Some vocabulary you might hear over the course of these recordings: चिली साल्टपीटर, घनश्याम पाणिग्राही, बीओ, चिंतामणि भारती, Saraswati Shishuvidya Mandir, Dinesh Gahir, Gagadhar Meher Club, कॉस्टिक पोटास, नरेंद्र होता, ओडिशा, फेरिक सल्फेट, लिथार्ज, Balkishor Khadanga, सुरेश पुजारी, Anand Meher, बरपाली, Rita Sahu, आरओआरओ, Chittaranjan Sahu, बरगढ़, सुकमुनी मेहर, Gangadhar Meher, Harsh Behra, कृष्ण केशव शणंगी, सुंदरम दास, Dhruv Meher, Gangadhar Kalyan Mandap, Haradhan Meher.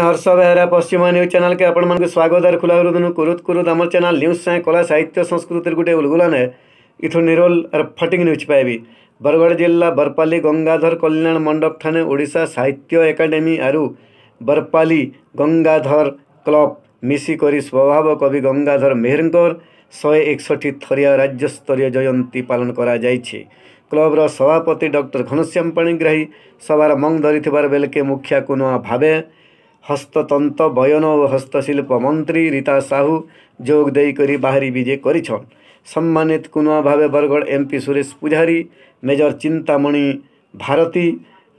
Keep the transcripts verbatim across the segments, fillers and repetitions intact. हर्ष Behera Paschima news channel के आपण मन स्वागत और खुला कुरुत कुरुत आम चैनल न्यूज साय कला साहित्य संस्कृति गोटे उलगुलान है इथु निरोल और फटिंग न्यूज पाइबी। बरगढ़ जिला बरपाली गंगाधर कल्याण मंडप थाने ओडिशा साहित्य एकाडेमी आरु बरपाली गंगाधर क्लब मिसिकी स्वभाव कवि गंगाधर मेहर शहे एकसठी थरिया राज्यस्तरीय जयंती पालन करा जाइछे। क्लब्र सभापति डॉक्टर घनश्याम पाणिग्राही सभार मंग धरी बेलके मुखिया कुनुआ भावे हस्ततंत्र बयन और हस्तशिल्प मंत्री रीता साहू जोग देकर बाहरी विजय करिछन। सम्मानित कुनुआ भावे बरगढ़ एमपी सुरेश पुजारी, मेजर चिंतामणि भारती,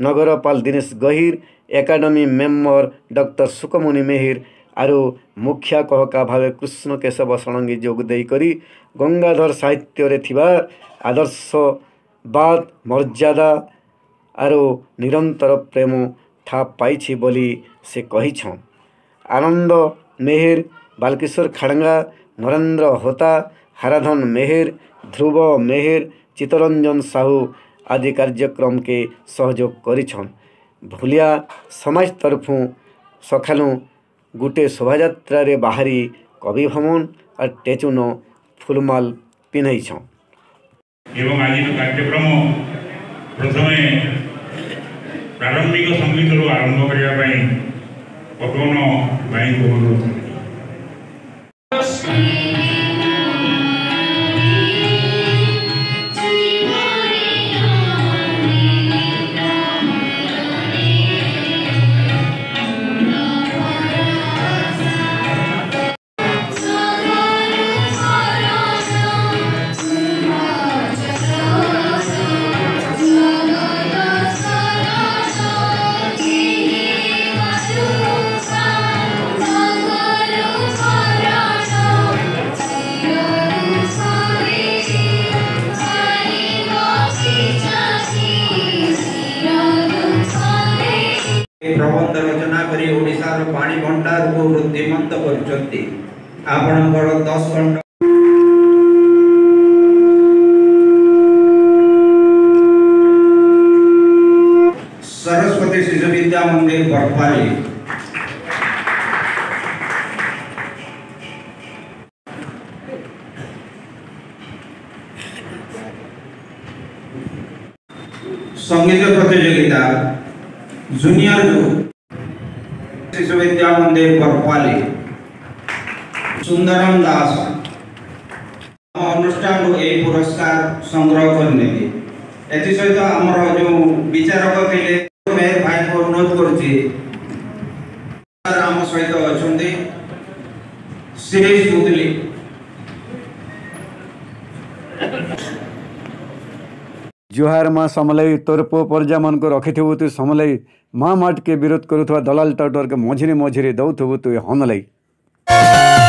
नगरपाल Dinesh Gahir, academy member doctor सुकमुनी मेहर आरो मुखिया कहका भावे कृष्ण केशव शणंगी जोग देकर गंगाधर साहित्य थिबा आदर्श बाद मर्यादा आरो निरंतर प्रेम ठाप पाई बोली से कही छन। आनंद मेहर, बाल्किशोर खड़ंगा, नरेंद्र होता, हराधन मेहर, ध्रुव मेहर, चित्तरंजन साहू आदि कार्यक्रम के सहयोग करी छन। भुलिया समाज तरफों सखालू गुटे शोभायात्रा रे बाहरी कवि भ्रमण और टेचुन फुलमाल पिन्हई छन। एवं आज कार्यक्रम प्रथम प्रारंभिक संगीत रु आरंभ करने पवन भाई को अनुरोध कर प्रबंध रचना करी ओडिशा रो पानी भंडार को वृद्धिमंत करछंती। आपनकर दस खंड सरस्वती शिशुविद्या मंदिर बरपाली संगीत प्रतियोगिता जूनियर शिशुविद्या मंदिर बरपाली सुंदरम दास अनुष्ठान पुरस्कार संग्रह करने सहित आमर जो विचारक थे मेहर भाई को अनुरोध करम सहित अच्छा सुरेश पुजरी जुहार माँ समलई तोर पो पर्जा मन को रखी थबु तु समलई माँ माट के विरोध करुवा दलाल टाउटर के मझिरी मझिरी दौथबु तु हनलई।